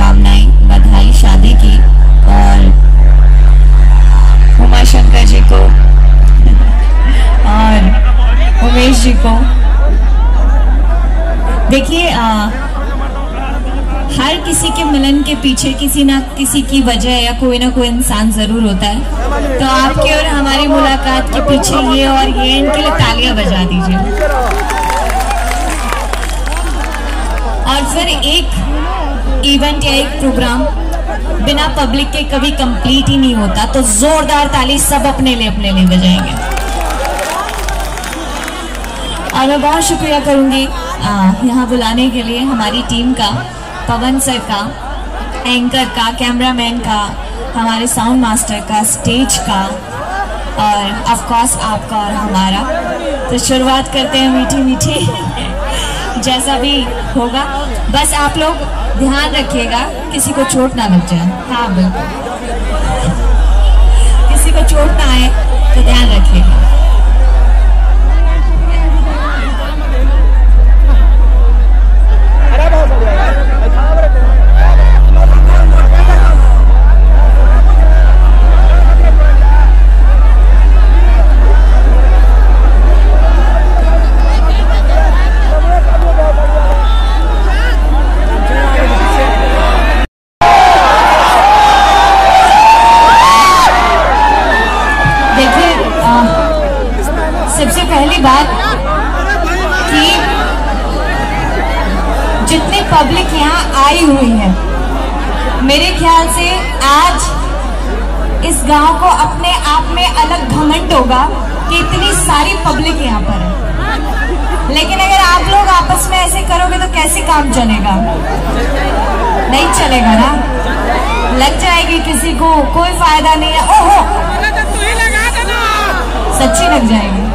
शुभकामनाएं, बधाई शादी की और उमा शंकर जी को और उमेश जी को। देखिए हर किसी के मिलन के पीछे किसी ना किसी की वजह या कोई ना कोई इंसान जरूर होता है, तो आपके और हमारी मुलाकात के पीछे ये और ये इनके लिए तालियां बजा दीजिए। और फिर एक इवेंट या एक प्रोग्राम बिना पब्लिक के कभी कंप्लीट ही नहीं होता, तो जोरदार ताली सब अपने लिए बजाएंगे। और मैं बहुत शुक्रिया करूंगी यहाँ बुलाने के लिए हमारी टीम का, पवन सर का, एंकर का, कैमरामैन का, हमारे साउंड मास्टर का, स्टेज का और ऑफ कोर्स आपका और हमारा। तो शुरुआत करते हैं मीठी मीठी जैसा भी होगा, बस आप लोग ध्यान रखिएगा किसी को चोट ना लग जाए। हाँ बिल्कुल, किसी को चोट ना आए तो ध्यान रखिएगा। सबसे पहली बात कि जितने पब्लिक यहाँ आई हुई है, मेरे ख्याल से आज इस गांव को अपने आप में अलग घमंड होगा कि इतनी सारी पब्लिक यहाँ पर है, लेकिन अगर आप लोग आपस में ऐसे करोगे तो कैसे काम चलेगा? नहीं चलेगा ना, लग जाएगी किसी को, कोई फायदा नहीं है। ओहो, सच्ची लग जाएगी।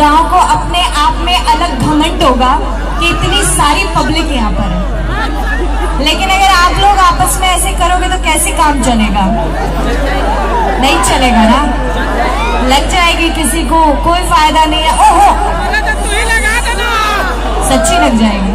गांव को अपने आप में अलग घमंड होगा कि इतनी सारी पब्लिक यहाँ पर है, लेकिन अगर आप लोग आपस में ऐसे करोगे तो कैसे काम चलेगा? नहीं चलेगा ना, लग जाएगी किसी को, कोई फायदा नहीं है। ओहो, सच्ची लग जाएगी।